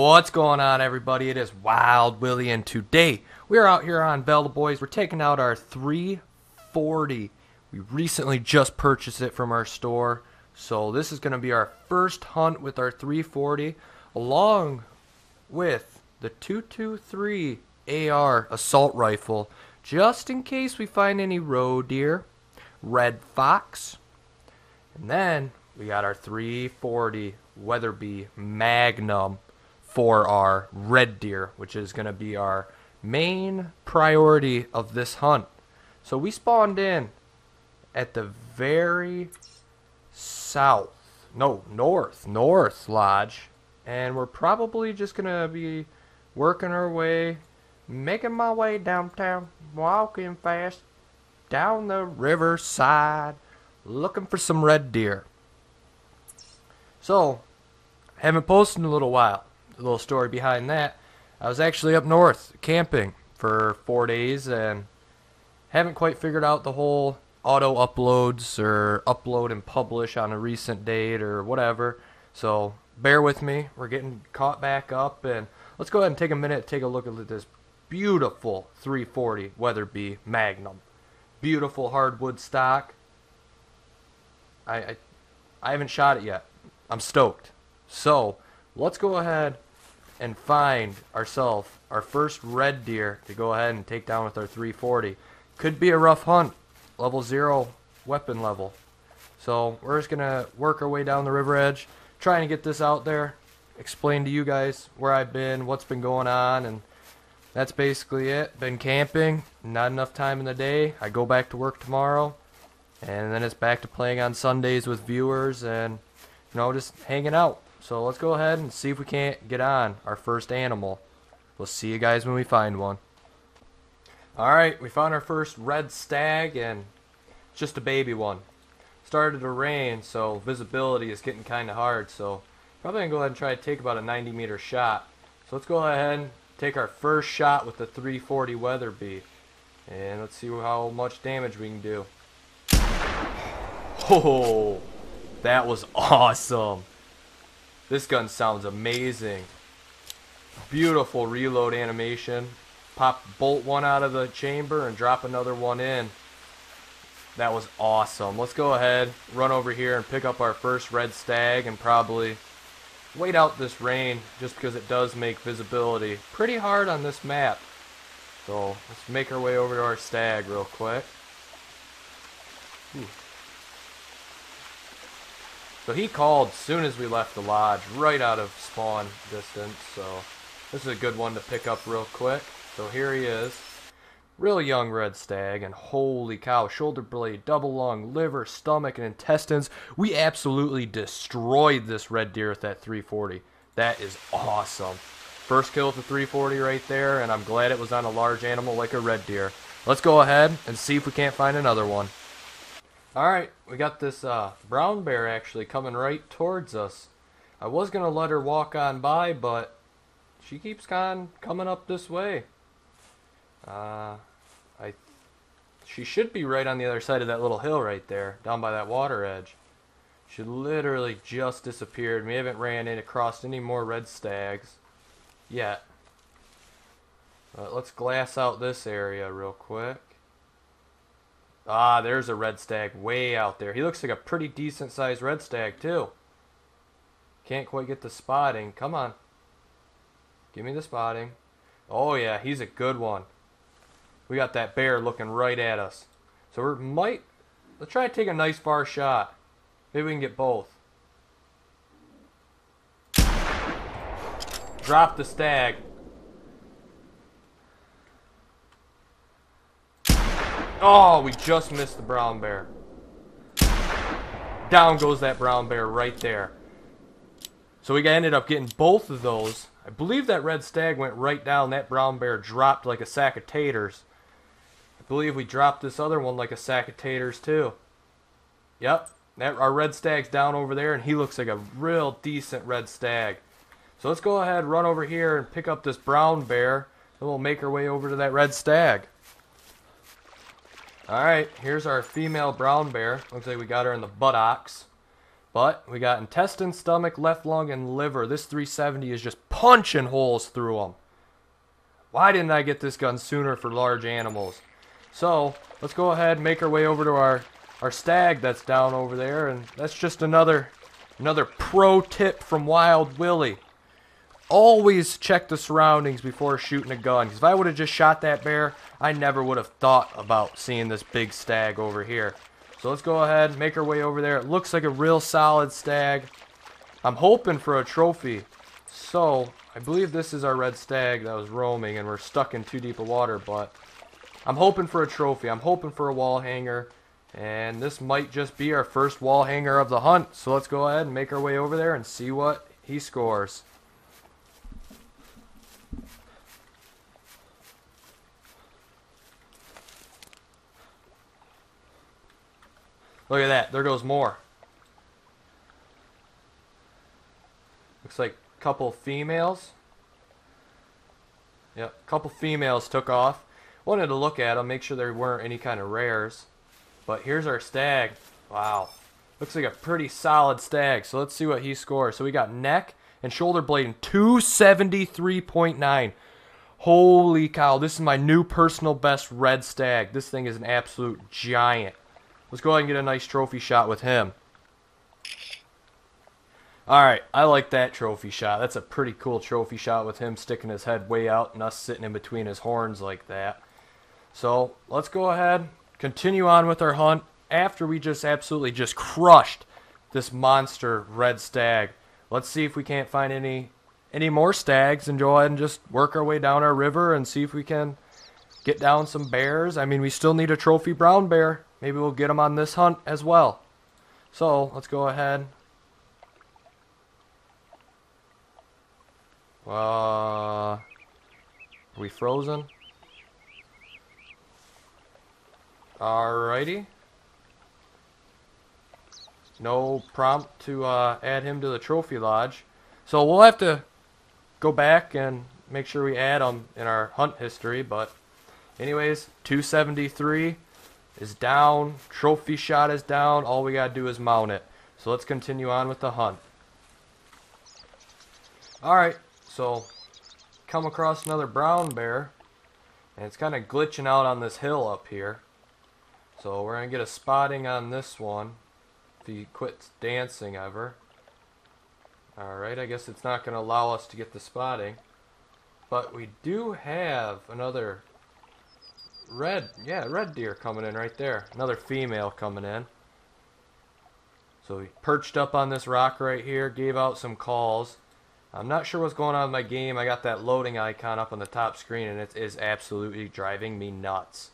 What's going on, everybody? It is Wild Willy, and today we are out here on Bell Boys. We're taking out our 340. We recently just purchased it from our store, so this is going to be our first hunt with our 340, along with the .223 AR assault rifle, just in case we find any roe deer, red fox, and then we got our 340 Weatherby Magnum for our red deer, which is going to be our main priority of this hunt. So we spawned in at the very north lodge, and we're probably just going to be working our way, making my way downtown, walking fast down the riverside, looking for some red deer. So, haven't posted in a little while. A little story behind that. I was actually up north camping for 4 days and haven't quite figured out the whole auto uploads or upload and publish on a recent date or whatever, so bear with me. We're getting caught back up, and let's go ahead and take a minute, take a look at this beautiful 340 Weatherby Magnum. Beautiful hardwood stock. I haven't shot it yet. I'm stoked. So let's go ahead and find ourselves our first red deer to go ahead and take down with our 340. Could be a rough hunt, level 0 weapon level. So we're just gonna work our way down the river edge, trying to get this out there, explain to you guys where I've been, what's been going on, and that's basically it. Been camping, not enough time in the day. I go back to work tomorrow, and then it's back to playing on Sundays with viewers and, you know, just hanging out. So let's go ahead and see if we can't get on our first animal. We'll see you guys when we find one. Alright, we found our first red stag, and it's just a baby one. Started to rain, so visibility is getting kind of hard, so probably going to go ahead and try to take about a 90-meter shot. So let's go ahead and take our first shot with the 340 Weatherby, and let's see how much damage we can do. Oh, that was awesome. This gun sounds amazing. Beautiful reload animation. Pop, bolt one out of the chamber and drop another one in. That was awesome. Let's go ahead, run over here and pick up our first red stag, and probably wait out this rain just because it does make visibility pretty hard on this map. So let's make our way over to our stag real quick. Ooh. So he called soon as we left the lodge, right out of spawn distance, so this is a good one to pick up real quick. So here he is, real young red stag, and holy cow, shoulder blade, double lung, liver, stomach, and intestines. We absolutely destroyed this red deer with that 340. That is awesome. First kill with the 340 right there, and I'm glad it was on a large animal like a red deer. Let's go ahead and see if we can't find another one. Alright, we got this brown bear actually coming right towards us. I was going to let her walk on by, but she keeps coming up this way. She should be right on the other side of that little hill right there, down by that water edge. She literally just disappeared. We haven't ran in across any more red stags yet. But let's glass out this area real quick. Ah, there's a red stag way out there. He looks like a pretty decent sized red stag too. Can't quite get the spotting. Come on. Give me the spotting. Oh yeah, he's a good one. We got that bear looking right at us. So we might... let's try to take a nice far shot. Maybe we can get both. Drop the stag. Oh, we just missed the brown bear. Down goes that brown bear right there. So we ended up getting both of those. I believe that red stag went right down. That brown bear dropped like a sack of taters. I believe we dropped this other one like a sack of taters too. Yep, our red stag's down over there, and he looks like a real decent red stag. So let's go ahead, run over here and pick up this brown bear, and we'll make our way over to that red stag. Alright, here's our female brown bear. Looks like we got her in the buttocks. But we got intestine, stomach, left lung, and liver. This 370 is just punching holes through them. Why didn't I get this gun sooner for large animals? So let's go ahead and make our way over to our stag that's down over there. And that's just another pro tip from Wild Willy. Always check the surroundings before shooting a gun. Because if I would have just shot that bear, I never would have thought about seeing this big stag over here. So let's go ahead and make our way over there. It looks like a real solid stag. I'm hoping for a trophy. So I believe this is our red stag that was roaming and we're stuck in too deep of water, but I'm hoping for a trophy. I'm hoping for a wall hanger, and this might just be our first wall hanger of the hunt. So let's go ahead and make our way over there and see what he scores. Look at that, there goes more. Looks like a couple females. Yep, a couple females took off. Wanted to look at them, make sure there weren't any kind of rares. But here's our stag. Wow, looks like a pretty solid stag. So let's see what he scores. So we got neck and shoulder blade in 273.9. Holy cow, this is my new personal best red stag. This thing is an absolute giant. Let's go ahead and get a nice trophy shot with him. Alright, I like that trophy shot. That's a pretty cool trophy shot with him sticking his head way out and us sitting in between his horns like that. So, let's go ahead, continue on with our hunt after we just absolutely just crushed this monster red stag. Let's see if we can't find any more stags and go ahead and just work our way down our river and see if we can get down some bears. I mean, we still need a trophy brown bear. Maybe we'll get them on this hunt as well. So, let's go ahead. Are we frozen? Alrighty. No prompt to add him to the trophy lodge. So, we'll have to go back and make sure we add him in our hunt history. But, anyways, 273. Is down, trophy shot is down, all we gotta do is mount it. So let's continue on with the hunt. Alright, so come across another brown bear, and it's kinda glitching out on this hill up here. So we're gonna get a spotting on this one, if he quits dancing ever. Alright, I guess it's not gonna allow us to get the spotting. But we do have another red, yeah, red deer coming in right there. Another female coming in. So we perched up on this rock right here, gave out some calls. I'm not sure what's going on with my game. I got that loading icon up on the top screen, and it is absolutely driving me nuts.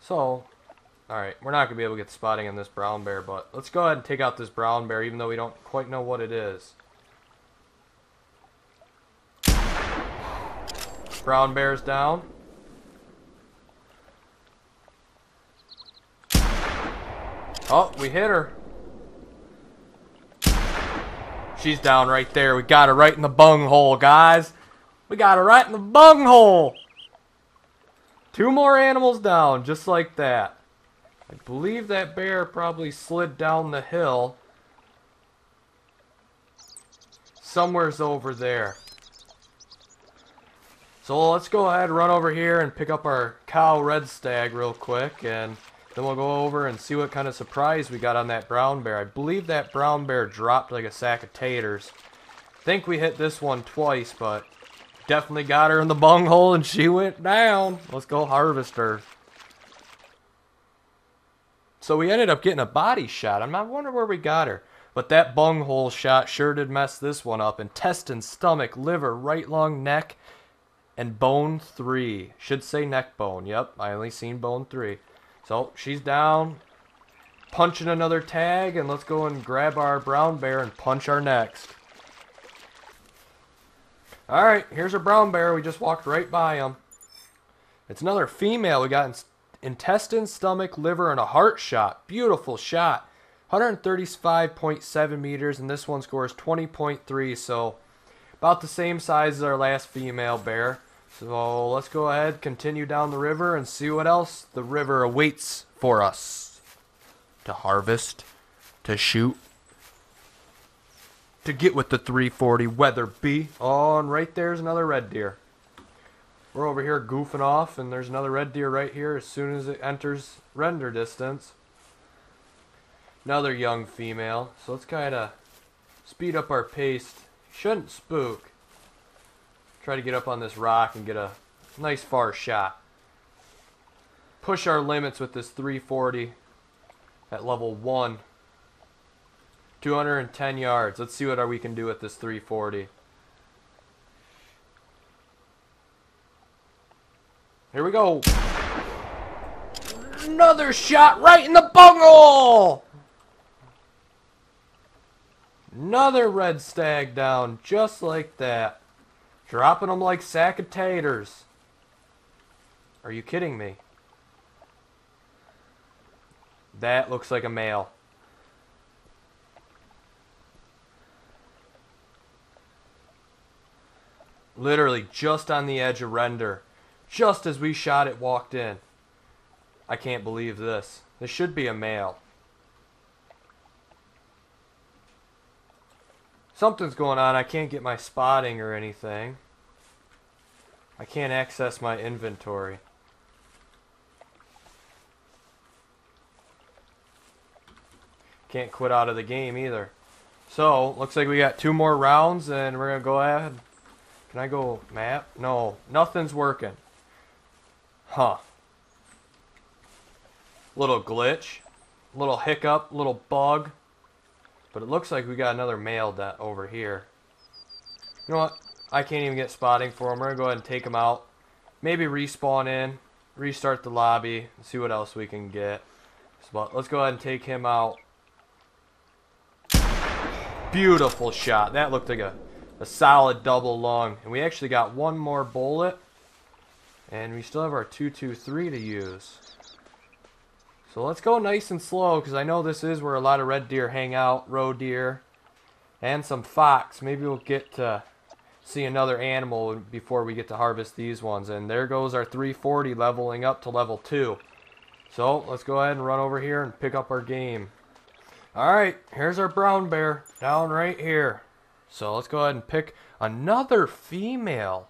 So, alright, we're not going to be able to get the spotting on this brown bear, but let's go ahead and take out this brown bear, even though we don't quite know what it is. Brown bear's down. Oh, we hit her. She's down right there. We got her right in the bunghole, guys. We got her right in the bunghole. Two more animals down, just like that. I believe that bear probably slid down the hill. Somewhere's over there. So let's go ahead and run over here and pick up our cow red stag real quick, and then we'll go over and see what kind of surprise we got on that brown bear. I believe that brown bear dropped like a sack of taters. I think we hit this one twice, but definitely got her in the bunghole and she went down. Let's go harvest her. So we ended up getting a body shot. I'm not wondering where we got her. But that bunghole shot sure did mess this one up. Intestine, stomach, liver, right lung, neck, and bone 3. Should say neck bone. Yep, I only seen bone 3. So she's down, punching another tag, and let's go and grab our brown bear and punch our next. Alright, here's our brown bear. We just walked right by him. It's another female. We got intestine, stomach, liver, and a heart shot. Beautiful shot. 135.7 meters, and this one scores 20.3, so about the same size as our last female bear. So let's go ahead, continue down the river, and see what else the river awaits for us to harvest, to shoot, to get with the 340 Weatherby. Oh, and right there's another red deer. We're over here goofing off, and there's another red deer right here as soon as it enters render distance. Another young female. So let's kind of speed up our pace. Shouldn't spook. Try to get up on this rock and get a nice far shot. Push our limits with this 340 at level 1. 210 yards. Let's see what we can do with this 340. Here we go. Another shot right in the bunghole. Another red stag down just like that. Dropping them like sack of taters. Are you kidding me? That looks like a male. Literally just on the edge of render. Just as we shot it, walked in. I can't believe this. This should be a male. Something's going on. I can't get my spotting or anything. I can't access my inventory. Can't quit out of the game either. So, looks like we got 2 more rounds and we're going to go ahead. Can I go map? No, nothing's working. Huh. Little glitch, little hiccup, little bug. But it looks like we got another male that over here. You know what? I can't even get spotting for him. We're going to go ahead and take him out. Maybe respawn in, restart the lobby, and see what else we can get. So let's go ahead and take him out. Beautiful shot. That looked like a solid double lung. And we actually got 1 more bullet. And we still have our 223 to use. So let's go nice and slow, because I know this is where a lot of red deer hang out, roe deer, and some fox. Maybe we'll get to see another animal before we get to harvest these ones. And there goes our 340 leveling up to level 2. So let's go ahead and run over here and pick up our game. Alright, here's our brown bear down right here. So let's go ahead and pick another female.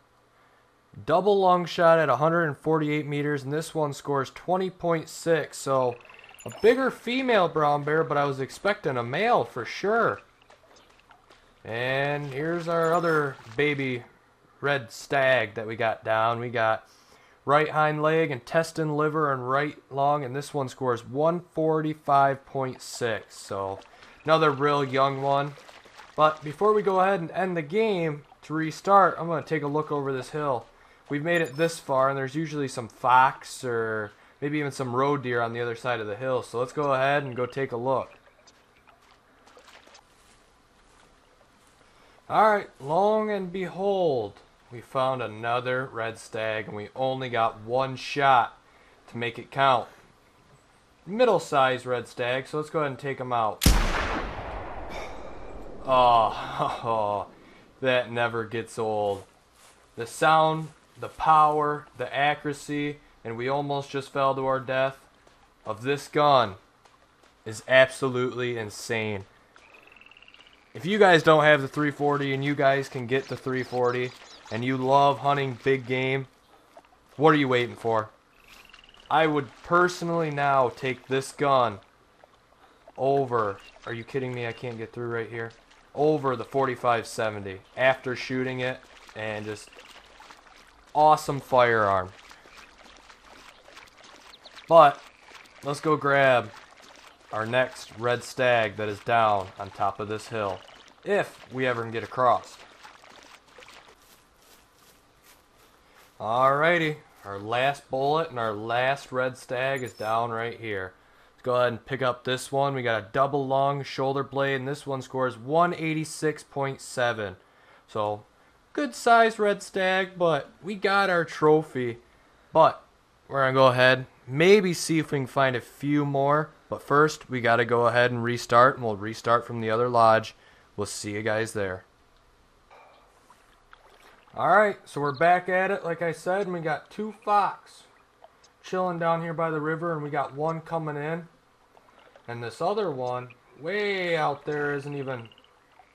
Double lung shot at 148 meters, and this one scores 20.6, so a bigger female brown bear, but I was expecting a male for sure. And here's our other baby red stag that we got down. We got right hind leg, intestine, liver, and right lung, and this one scores 145.6, so another real young one. But before we go ahead and end the game, to restart, I'm going to take a look over this hill. We've made it this far, and there's usually some fox or maybe even some roe deer on the other side of the hill. So let's go ahead and go take a look. Alright, long and behold, we found another red stag, and we only got 1 shot to make it count. Middle-sized red stag, so let's go ahead and take him out. Oh, that never gets old. The sound, the power, the accuracy, and we almost just fell to our death of this gun is absolutely insane. If you guys don't have the 340 and you guys can get the 340 and you love hunting big game, what are you waiting for? I would personally now take this gun over. Are you kidding me? I can't get through right here. Over the 45-70 after shooting it. And just awesome firearm. But let's go grab our next red stag that is down on top of this hill, if we ever can get across. Alrighty, our last bullet and our last red stag is down right here. Go ahead and pick up this one. We got a double lung shoulder blade, and this one scores 186.7. so good size red stag, but we got our trophy. But we're gonna go ahead, maybe see if we can find a few more, but first we got to go ahead and restart, and we'll restart from the other lodge. We'll see you guys there. Alright, so we're back at it like I said, and we got 2 fox chilling down here by the river, and we got 1 coming in. And this other one, way out there, isn't even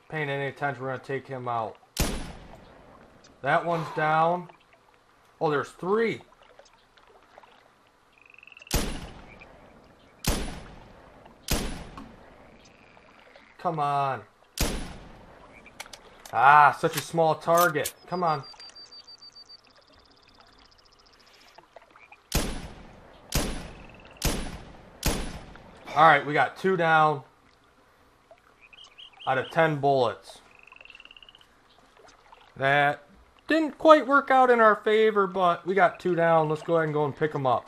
paying any attention. We're going to take him out. That one's down. Oh, there's three. Come on. Ah, such a small target. Come on. Alright, we got two down out of 10 bullets. That didn't quite work out in our favor, but we got two down. Let's go ahead and go and pick them up.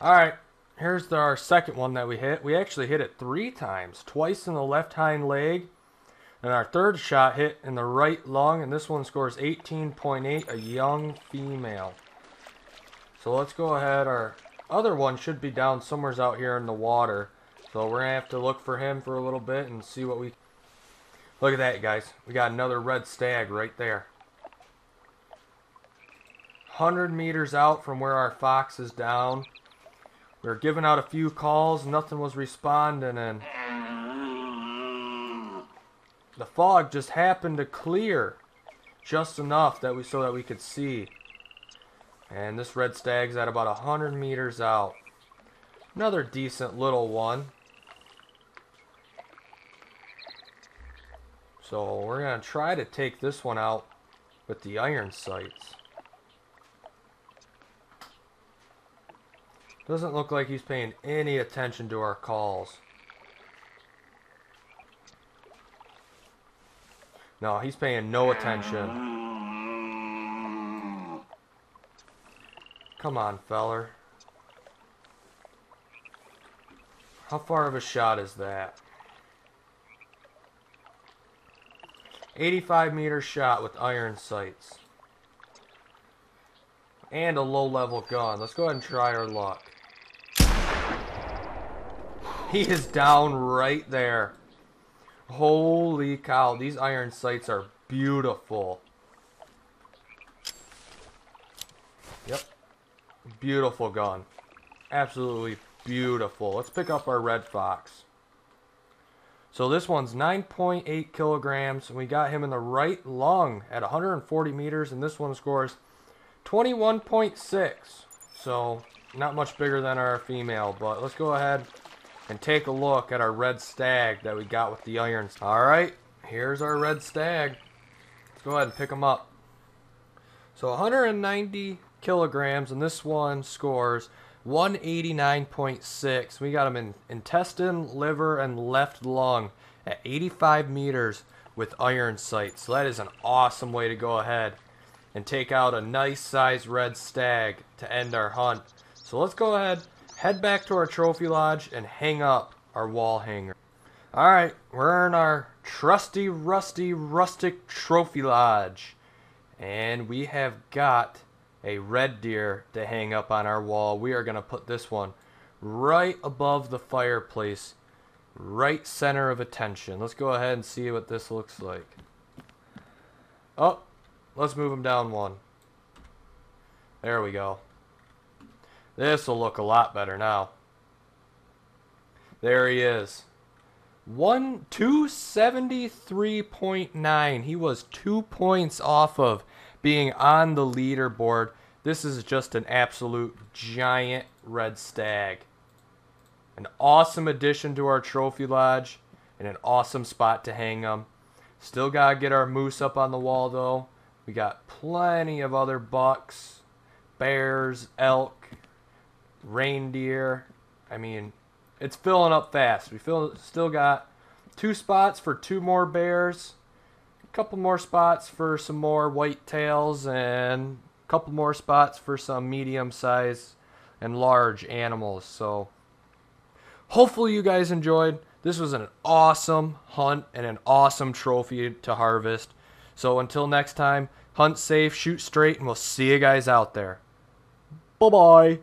Alright, here's our second one that we hit. We actually hit it three times, twice in the left hind leg. And our third shot hit in the right lung, and this one scores 18.8, a young female. So let's go ahead. Our other one should be down somewhere out here in the water. So we're going to have to look for him for a little bit and see what we... Look at that, guys. We got another red stag right there. 100 meters out from where our fox is down. We were giving out a few calls. Nothing was responding, and... the fog just happened to clear just enough that so that we could see. And this red stag's at about 100 meters out. Another decent little one. So we're going to try to take this one out with the iron sights. Doesn't look like he's paying any attention to our calls. No, he's paying no attention. Come on, feller. How far of a shot is that? 85-meter shot with iron sights. And a low-level gun. Let's go ahead and try our luck. He is down right there. Holy cow, these iron sights are beautiful. Yep. Beautiful gun. Absolutely beautiful. Let's pick up our red fox. So this one's 9.8 kilograms, and we got him in the right lung at 140 meters, and this one scores 21.6. So not much bigger than our female, but let's go ahead and take a look at our red stag that we got with the irons. Alright, here's our red stag. Let's go ahead and pick him up. So 190 kilograms, and this one scores 189.6. We got him in intestine, liver, and left lung at 85 meters with iron sights. So that is an awesome way to go ahead and take out a nice size red stag to end our hunt. So let's go ahead, head back to our trophy lodge, and hang up our wall hanger. Alright, we're in our trusty, rusty, rustic trophy lodge. And we have got a red deer to hang up on our wall. We are going to put this one right above the fireplace, right center of attention. Let's go ahead and see what this looks like. Oh, let's move him down one. There we go. This will look a lot better now. There he is. 273.9. He was 2 points off of being on the leaderboard. This is just an absolute giant red stag. An awesome addition to our trophy lodge and an awesome spot to hang them. Still gotta get our moose up on the wall though. We got plenty of other bucks, bears, elk, reindeer. I mean, it's filling up fast. We still got two spots for two more bears, a couple more spots for some more whitetails, and a couple more spots for some medium-sized and large animals. So hopefully you guys enjoyed. This was an awesome hunt and an awesome trophy to harvest. So until next time, hunt safe, shoot straight, and we'll see you guys out there. Bye-bye.